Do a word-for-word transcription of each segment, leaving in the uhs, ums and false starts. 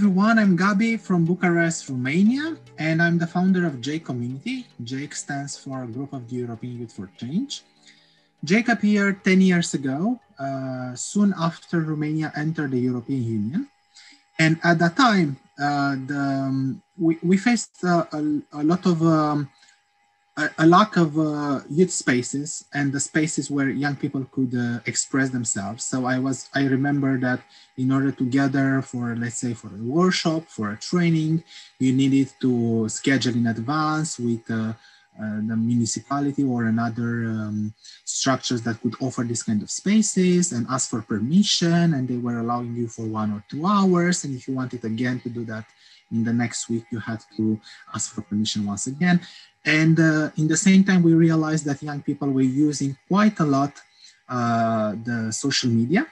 everyone, I'm Gabi from Bucharest, Romania, and I'm the founder of GEYC community. GEYC stands for Group of the European Youth for Change. GEYC appeared ten years ago, uh, soon after Romania entered the European Union. And at that time, uh, the, um, we, we faced uh, a, a lot of, um, a, a lack of uh, youth spaces and the spaces where young people could uh, express themselves. So I was, I remember that in order to gather for, let's say, for a workshop, for a training, you needed to schedule in advance with uh, Uh, the municipality or another um, structures that could offer this kind of spaces and ask for permission, and they were allowing you for one or two hours. And if you wanted again to do that in the next week, you had to ask for permission once again. And uh, in the same time, we realized that young people were using quite a lot uh, the social media.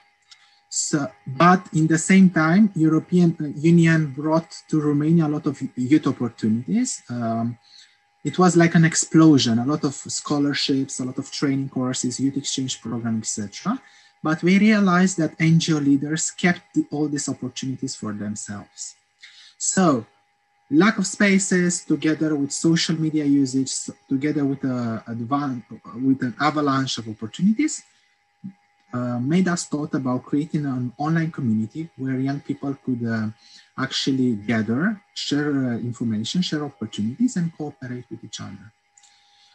So, but in the same time, European Union brought to Romania a lot of youth opportunities. Um, It was like an explosion, a lot of scholarships, a lot of training courses, youth exchange program, et cetera. But we realized that N G O leaders kept the, all these opportunities for themselves. So lack of spaces together with social media usage, together with, a, advan with an avalanche of opportunities uh, made us thought about creating an online community where young people could uh, actually gather, share uh, information, share opportunities, and cooperate with each other.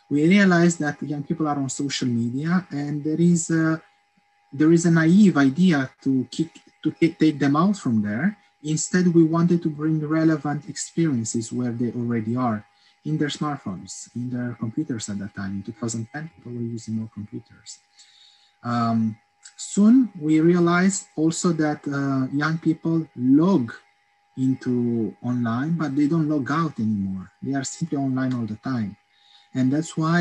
We realized that young people are on social media, and there is a, there is a naive idea to, kick, to take them out from there. Instead, we wanted to bring relevant experiences where they already are, in their smartphones, in their computers at that time. In two thousand ten, people were using more computers. Um, soon, we realized also that uh, young people log into online, but they don't log out anymore. They are simply online all the time. And that's why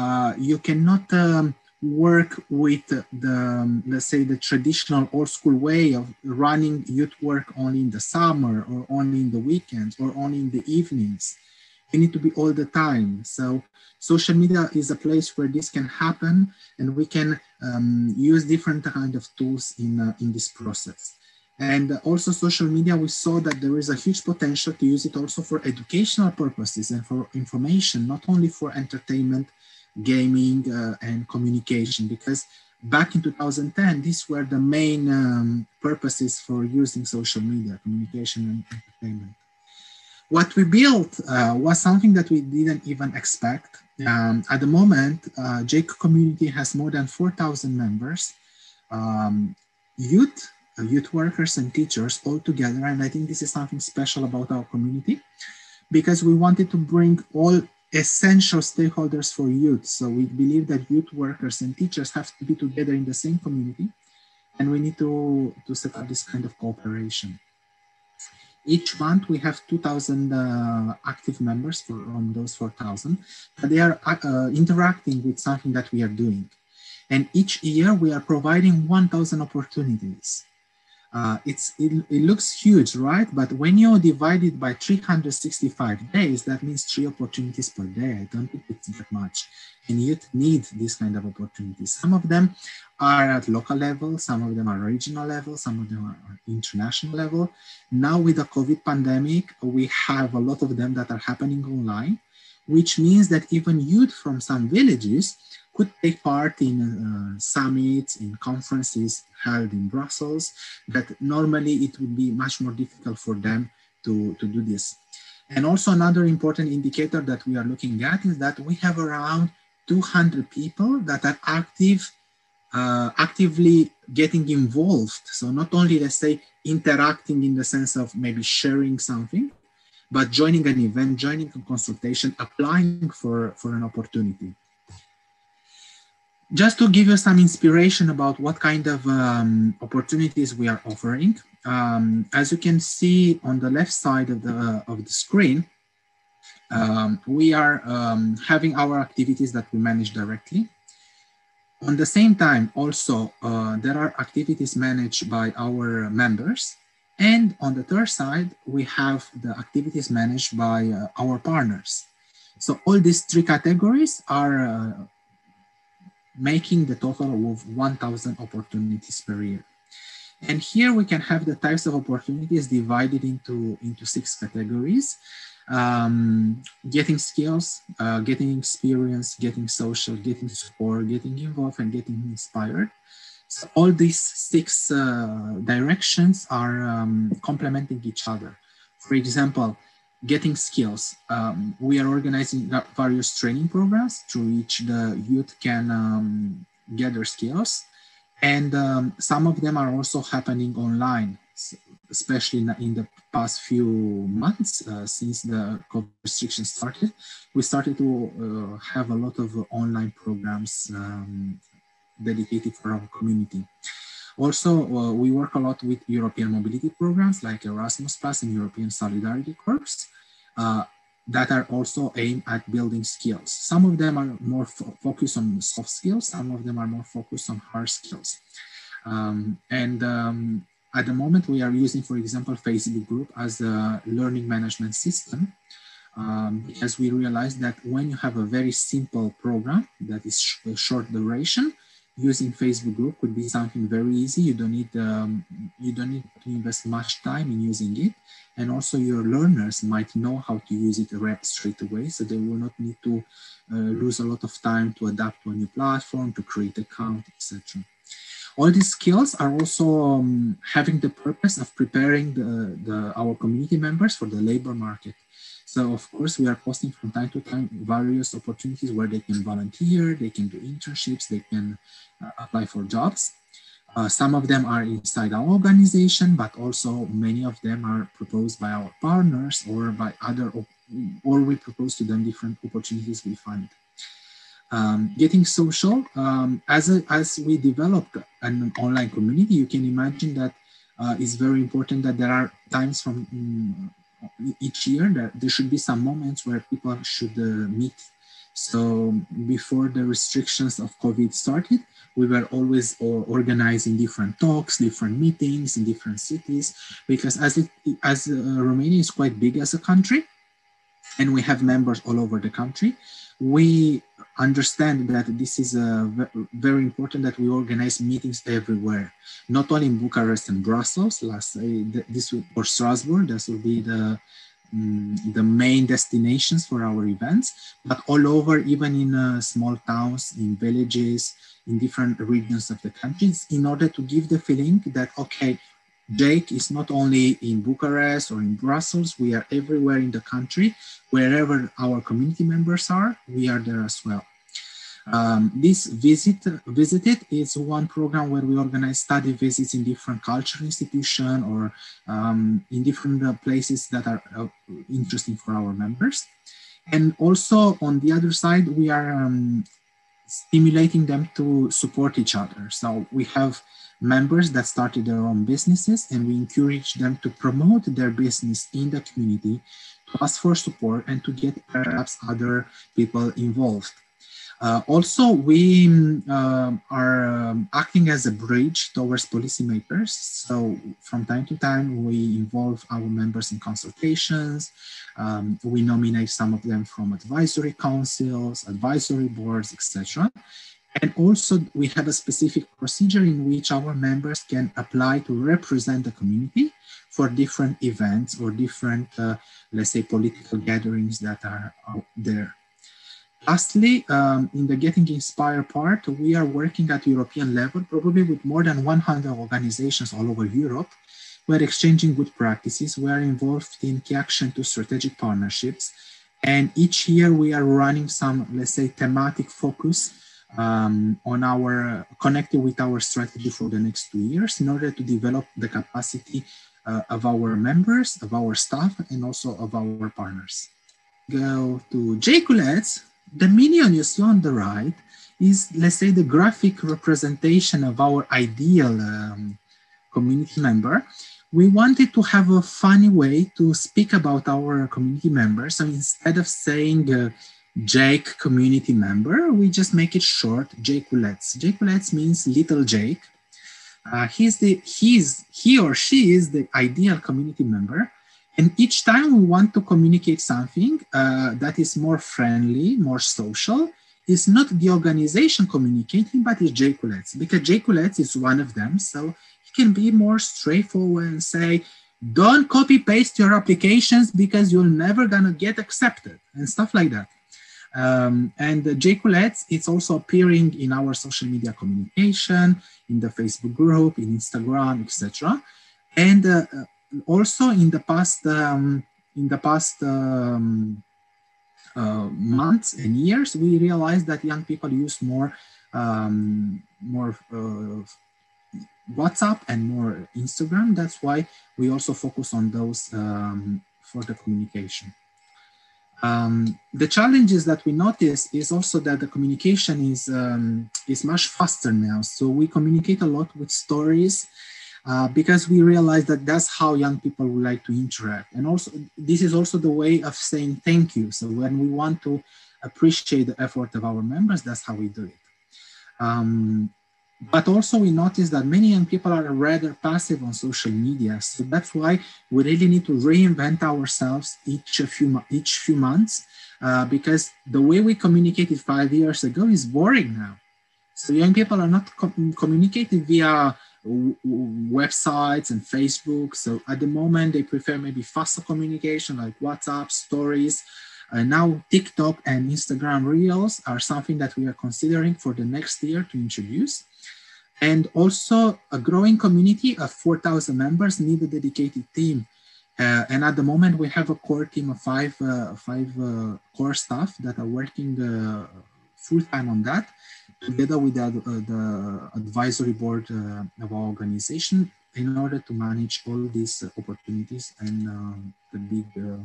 uh, you cannot um, work with the, um, let's say, the traditional old school way of running youth work only in the summer or only in the weekends or only in the evenings. You need to be all the time. So social media is a place where this can happen, and we can um, use different kind of tools in, uh, in this process. And also social media, we saw that there is a huge potential to use it also for educational purposes and for information, not only for entertainment, gaming, uh, and communication, because back in two thousand ten, these were the main um, purposes for using social media, communication and entertainment. What we built uh, was something that we didn't even expect. Um, at the moment, uh, GEYC community has more than four thousand members, um, youth, youth workers and teachers all together. And I think this is something special about our community, because we wanted to bring all essential stakeholders for youth. So we believe that youth workers and teachers have to be together in the same community, and we need to, to set up this kind of cooperation. Each month we have two thousand uh, active members from those four thousand, but they are uh, interacting with something that we are doing. And each year we are providing one thousand opportunities. Uh, it's, it, it looks huge, right? But when you divide it by three hundred sixty-five days, that means three opportunities per day. I don't think it's that much. And youth need this kind of opportunities. Some of them are at local level, some of them are regional level, some of them are international level. Now with the COVID pandemic, we have a lot of them that are happening online, which means that even youth from some villages could take part in uh, summits, in conferences held in Brussels, that normally it would be much more difficult for them to, to do this. And also another important indicator that we are looking at is that we have around two hundred people that are active, uh, actively getting involved. So not only, let's say, interacting in the sense of maybe sharing something, but joining an event, joining a consultation, applying for, for an opportunity. Just to give you some inspiration about what kind of um, opportunities we are offering, um, as you can see on the left side of the, of the screen, um, we are um, having our activities that we manage directly. On the same time, also, uh, there are activities managed by our members. And on the third side, we have the activities managed by uh, our partners. So all these three categories are uh, making the total of one thousand opportunities per year. And here we can have the types of opportunities divided into, into six categories. Um, getting skills, uh, getting experience, getting social, getting support, getting involved, and getting inspired. So all these six uh, directions are um, complementing each other. For example, getting skills. Um, we are organizing various training programs through which the youth can um, gather skills. And um, some of them are also happening online, especially in the past few months uh, since the COVID restrictions started. We started to uh, have a lot of uh, online programs um, dedicated for our community. Also, uh, we work a lot with European mobility programs like Erasmus plus and European Solidarity Corps uh, that are also aimed at building skills. Some of them are more fo focused on soft skills, some of them are more focused on hard skills. Um, and um, at the moment we are using, for example, Facebook group as a learning management system, um, because we realized that when you have a very simple program that is sh short duration, using Facebook group could be something very easy. You don't need um, you don't need to invest much time in using it, and also your learners might know how to use it straight away, so they will not need to uh, lose a lot of time to adapt to a new platform, to create account, et cetera. All these skills are also um, having the purpose of preparing the, the our community members for the labor market. So of course, we are posting from time to time various opportunities where they can volunteer, they can do internships, they can uh, apply for jobs. Uh, some of them are inside our organization, but also many of them are proposed by our partners or by other, or we propose to them different opportunities we find. Um, getting social, um, as, a, as we developed an online community, you can imagine that uh, it's very important that there are times from um, each year that there should be some moments where people should uh, meet. So before the restrictions of COVID started, we were always uh, organizing different talks, different meetings in different cities, because as, it, as uh, Romania is quite big as a country, and we have members all over the country, we understand that this is uh, very important that we organize meetings everywhere, not only in Bucharest and Brussels, last, uh, this will, or Strasbourg, this will be the, um, the main destinations for our events, but all over, even in uh, small towns, in villages, in different regions of the countries, in order to give the feeling that, okay, Jake is not only in Bucharest or in Brussels, we are everywhere in the country. Wherever our community members are, we are there as well. Um, this visit visited is one program where we organize study visits in different cultural institutions or um, in different uh, places that are uh, interesting for our members. And also on the other side, we are um, stimulating them to support each other. So we have members that started their own businesses, and we encourage them to promote their business in the community, to ask for support, and to get perhaps other people involved. Uh, also, we um, are um, acting as a bridge towards policymakers. So from time to time, we involve our members in consultations. Um, we nominate some of them from advisory councils, advisory boards, et cetera. And also, we have a specific procedure in which our members can apply to represent the community for different events or different, uh, let's say, political gatherings that are out there. Lastly, um, in the Getting Inspired part, we are working at European level, probably with more than one hundred organizations all over Europe. We're exchanging good practices. We are involved in key action to strategic partnerships. And each year we are running some, let's say, thematic focus Um, on our, uh, connected with our strategy for the next two years in order to develop the capacity uh, of our members, of our staff, and also of our partners. Go to Jake. The minion you see on the right is, let's say, the graphic representation of our ideal um, community member. We wanted to have a funny way to speak about our community members. So instead of saying, uh, Jake community member, we just make it short, Jakeulets. Jakeulets means little Jake. Uh, he's the, he's, he or she is the ideal community member. And each time we want to communicate something uh, that is more friendly, more social, it's not the organization communicating, but it's Jake Coulette, because Jake Coulette is one of them. So he can be more straightforward and say, don't copy paste your applications because you're never gonna get accepted and stuff like that. Um, and uh, Jake Coulette, it's also appearing in our social media communication, in the Facebook group, in Instagram, et cetera. And uh, also in the past, um, in the past um, uh, months and years, we realized that young people use more, um, more uh, WhatsApp and more Instagram. That's why we also focus on those um, for the communication. Um, the challenges that we notice is also that the communication is, um, is much faster now. So we communicate a lot with stories uh, because we realize that that's how young people would like to interact. And also, this is also the way of saying thank you. So when we want to appreciate the effort of our members, that's how we do it. Um, but also we notice that many young people are rather passive on social media. So that's why we really need to reinvent ourselves each few, each few months uh, because the way we communicated five years ago is boring now. So young people are not com communicating via w websites and Facebook. So at the moment they prefer maybe faster communication like WhatsApp, stories. Uh, now TikTok and Instagram Reels are something that we are considering for the next year to introduce. And also a growing community of four thousand members need a dedicated team. Uh, and at the moment we have a core team of five, uh, five uh, core staff that are working uh, full-time on that, together with the, uh, the advisory board uh, of our organization in order to manage all these uh, opportunities and um, the big, uh,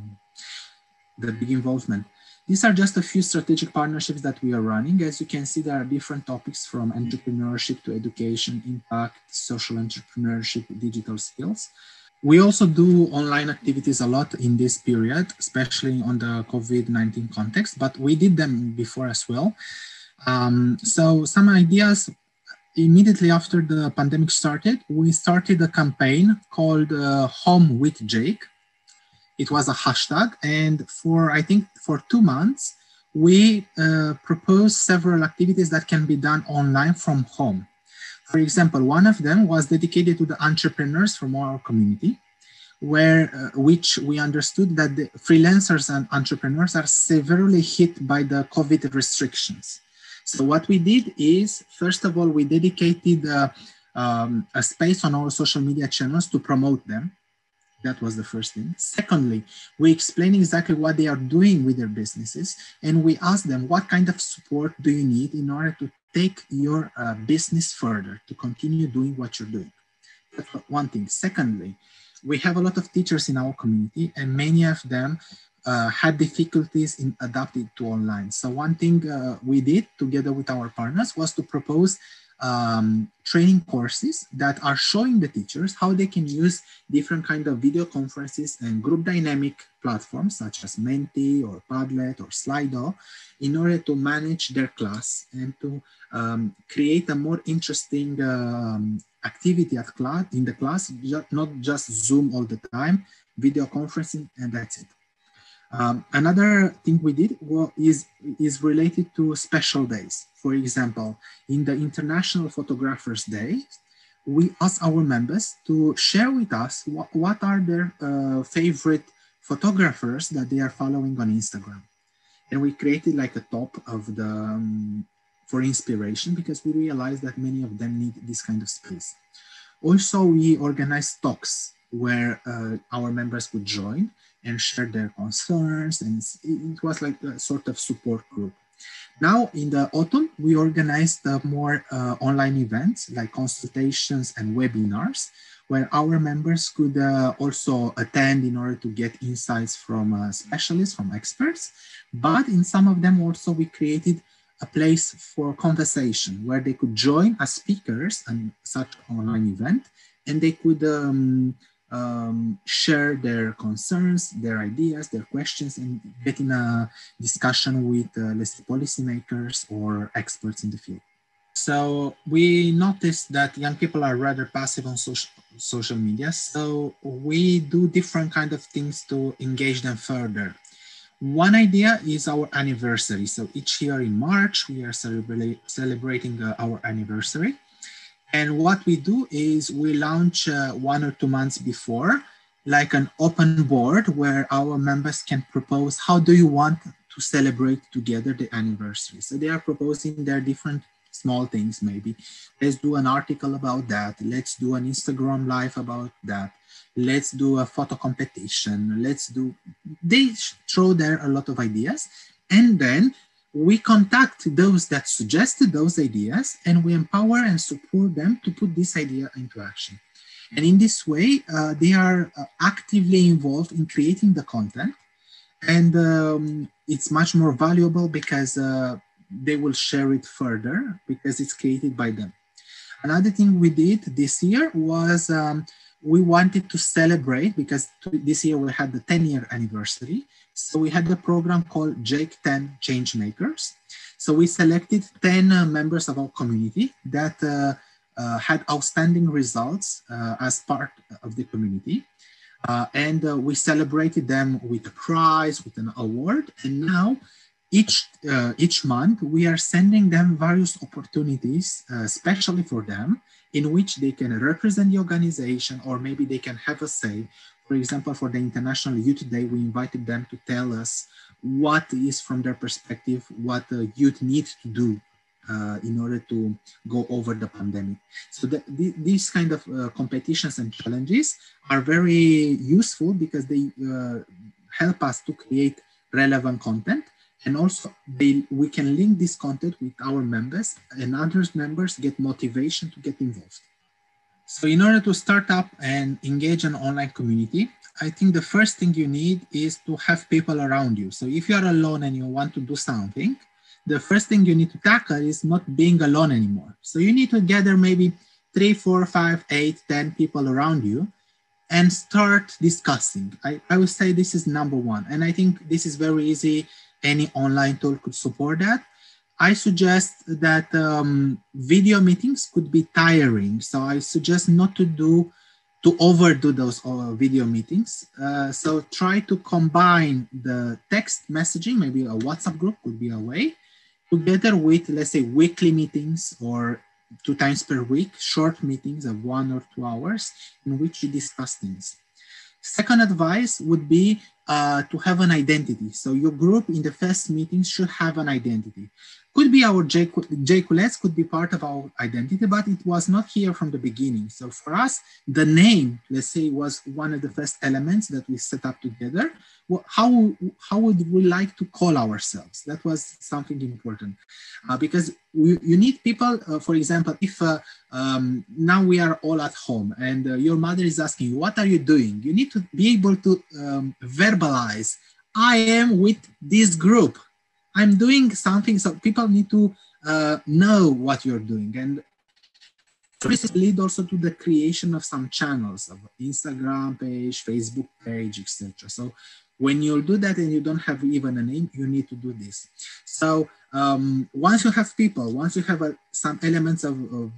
the big involvement. These are just a few strategic partnerships that we are running. As you can see, there are different topics from entrepreneurship to education, impact, social entrepreneurship, digital skills. We also do online activities a lot in this period, especially on the COVID nineteen context, but we did them before as well. Um, so some ideas, immediately after the pandemic started, we started a campaign called uh, Home with Jake. It was a hashtag, and for, I think, for two months, we uh, proposed several activities that can be done online from home. For example, one of them was dedicated to the entrepreneurs from our community, where, uh, which we understood that the freelancers and entrepreneurs are severely hit by the COVID restrictions. So what we did is, first of all, we dedicated uh, um, a space on our social media channels to promote them. That was the first thing. Secondly, we explain exactly what they are doing with their businesses, and we ask them, what kind of support do you need in order to take your uh, business further, to continue doing what you're doing? That's one thing. Secondly, we have a lot of teachers in our community, and many of them uh, had difficulties in adapting to online. So one thing uh, we did together with our partners was to propose Um, training courses that are showing the teachers how they can use different kind of video conferences and group dynamic platforms such as Menti or Padlet or Slido in order to manage their class and to um, create a more interesting um, activity at class, in the class, not just Zoom all the time, video conferencing, and that's it. Um, another thing we did well, is, is related to special days. For example, in the International Photographers Day, we asked our members to share with us what, what are their uh, favorite photographers that they are following on Instagram. And we created like a top of the, um, for inspiration because we realized that many of them need this kind of space. Also, we organized talks where uh, our members could join and share their concerns, and it was like a sort of support group. Now in the autumn, we organized uh, more uh, online events like consultations and webinars where our members could uh, also attend in order to get insights from uh, specialists, from experts. But in some of them also we created a place for conversation where they could join as speakers in such online event, and they could um, Um, share their concerns, their ideas, their questions, and get in a discussion with, uh, let's say, policymakers or experts in the field. So we noticed that young people are rather passive on social, social media, so we do different kind of things to engage them further. One idea is our anniversary. So each year in March, we are celebra celebrating uh, our anniversary. And what we do is we launch uh, one or two months before, like an open board where our members can propose, how do you want to celebrate together the anniversary? So they are proposing their different small things maybe. Let's do an article about that. Let's do an Instagram live about that. Let's do a photo competition. Let's do, they throw there a lot of ideas. And then we contact those that suggested those ideas and we empower and support them to put this idea into action. And in this way, uh, they are uh, actively involved in creating the content. And um, it's much more valuable because uh, they will share it further because it's created by them. Another thing we did this year was um, we wanted to celebrate, because this year we had the ten year anniversary. So we had a program called Jake ten Changemakers. So we selected ten uh, members of our community that uh, Uh, had outstanding results uh, as part of the community. Uh, and uh, we celebrated them with a prize, with an award. And now each, uh, each month, we are sending them various opportunities, uh, especially for them, in which they can represent the organization, or maybe they can have a say. For example, for the International Youth Day, we invited them to tell us what is, from their perspective, what uh, youth need to do Uh, in order to go over the pandemic. So the, the, these kind of uh, competitions and challenges are very useful because they uh, help us to create relevant content. And also they, we can link this content with our members, and other members get motivation to get involved. So in order to start up and engage an online community, I think the first thing you need is to have people around you. So if you're alone and you want to do something, the first thing you need to tackle is not being alone anymore. So you need to gather maybe three, four, five, eight, ten people around you and start discussing. I, I would say this is number one. And I think this is very easy. Any online tool could support that. I suggest that um, video meetings could be tiring. So I suggest not to do, to overdo those uh, video meetings. Uh, so try to combine the text messaging, maybe a WhatsApp group could be a way, together with, let's say, weekly meetings or two times per week, short meetings of one or two hours in which you discuss things. Second advice would be uh, to have an identity. So your group in the first meeting should have an identity. Could be our J Q L S could be part of our identity, but it was not here from the beginning. So for us, the name, let's say, was one of the first elements that we set up together. How, how would we like to call ourselves? That was something important uh, because we, you need people, uh, for example, if uh, um, now we are all at home and uh, your mother is asking you, what are you doing? You need to be able to um, verbalize, I am with this group. I'm doing something, so people need to uh, know what you're doing. And this leads also to the creation of some channels of Instagram page, Facebook page, et cetera. So when you'll do that and you don't have even a name, you need to do this. So um, once you have people, once you have uh, some elements of, of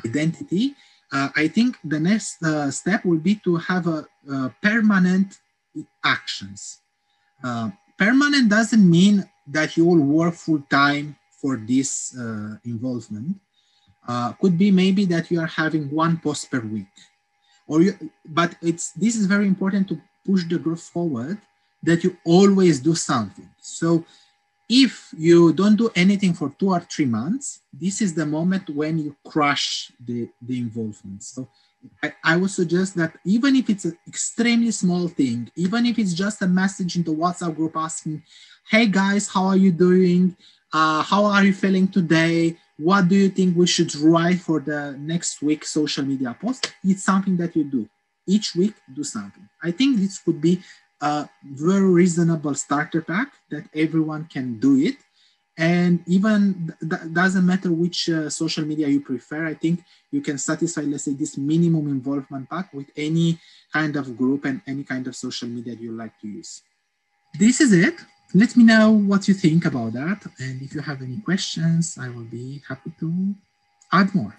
identity, uh, I think the next uh, step will be to have a, a permanent actions. Uh, permanent doesn't mean that you will work full time for this uh, involvement. Uh, could be maybe that you are having one post per week, or you, but it's this is very important to push the group forward, that you always do something. So if you don't do anything for two or three months, this is the moment when you crush the, the involvement. So I, I would suggest that even if it's an extremely small thing, even if it's just a message in the WhatsApp group asking, hey guys, how are you doing? Uh, how are you feeling today? What do you think we should write for the next week's social media post? It's something that you do. Each week, do something. I think this could be a very reasonable starter pack that everyone can do it. And even that doesn't matter which uh, social media you prefer. I think you can satisfy, let's say, this minimum involvement pack with any kind of group and any kind of social media you like to use. This is it. Let me know what you think about that. And if you have any questions, I will be happy to add more.